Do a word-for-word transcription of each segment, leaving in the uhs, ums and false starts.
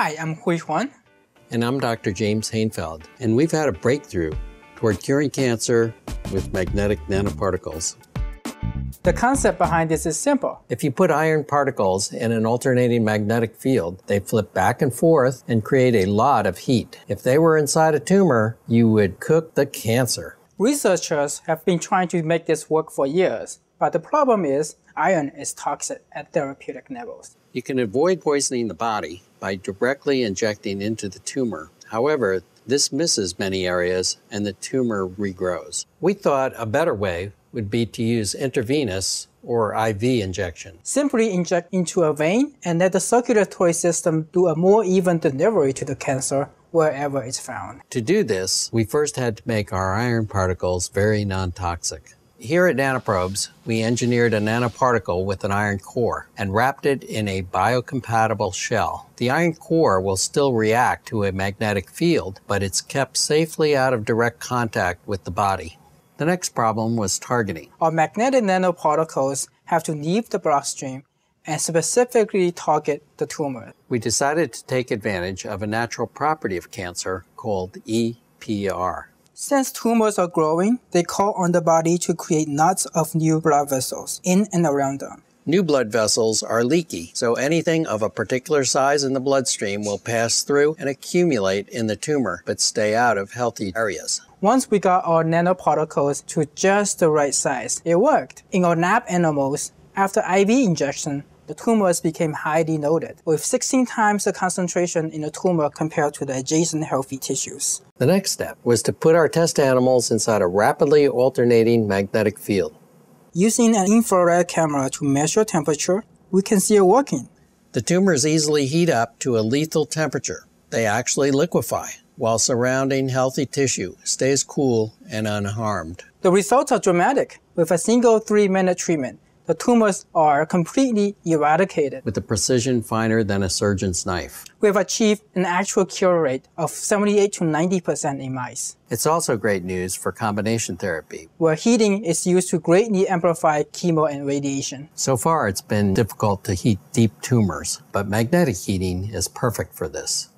Hi, I'm Hui Huan. And I'm Doctor James Hainfeld. And we've had a breakthrough toward curing cancer with magnetic nanoparticles. The concept behind this is simple. If you put iron particles in an alternating magnetic field, they flip back and forth and create a lot of heat. If they were inside a tumor, you would cook the cancer. Researchers have been trying to make this work for years, but the problem is iron is toxic at therapeutic levels. You can avoid poisoning the body by directly injecting into the tumor. However, this misses many areas and the tumor regrows. We thought a better way would be to use intravenous or I V injection. Simply inject into a vein and let the circulatory system do a more even delivery to the cancer wherever it's found. To do this, we first had to make our iron particles very non-toxic. Here at Nanoprobes, we engineered a nanoparticle with an iron core and wrapped it in a biocompatible shell. The iron core will still react to a magnetic field, but it's kept safely out of direct contact with the body. The next problem was targeting. Our magnetic nanoparticles have to leave the bloodstream and specifically target the tumor. We decided to take advantage of a natural property of cancer called E P R. Since tumors are growing, they call on the body to create lots of new blood vessels in and around them. New blood vessels are leaky, so anything of a particular size in the bloodstream will pass through and accumulate in the tumor, but stay out of healthy areas. Once we got our nanoparticles to just the right size, it worked. In our lab animals, after I V injection, the tumors became highly loaded, with sixteen times the concentration in the tumor compared to the adjacent healthy tissues. The next step was to put our test animals inside a rapidly alternating magnetic field. Using an infrared camera to measure temperature, we can see it working. The tumors easily heat up to a lethal temperature. They actually liquefy, while surrounding healthy tissue stays cool and unharmed. The results are dramatic. With a single three-minute treatment, the tumors are completely eradicated. With a precision finer than a surgeon's knife. We have achieved an actual cure rate of seventy-eight to ninety percent in mice. It's also great news for combination therapy, where heating is used to greatly amplify chemo and radiation. So far, it's been difficult to heat deep tumors, but magnetic heating is perfect for this.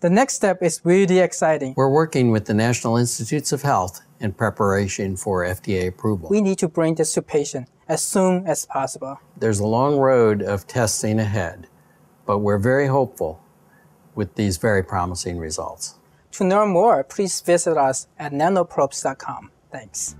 The next step is really exciting. We're working with the National Institutes of Health in preparation for F D A approval. We need to bring this to patients as soon as possible. There's a long road of testing ahead, but we're very hopeful with these very promising results. To learn more, please visit us at nanoprobes dot com. Thanks.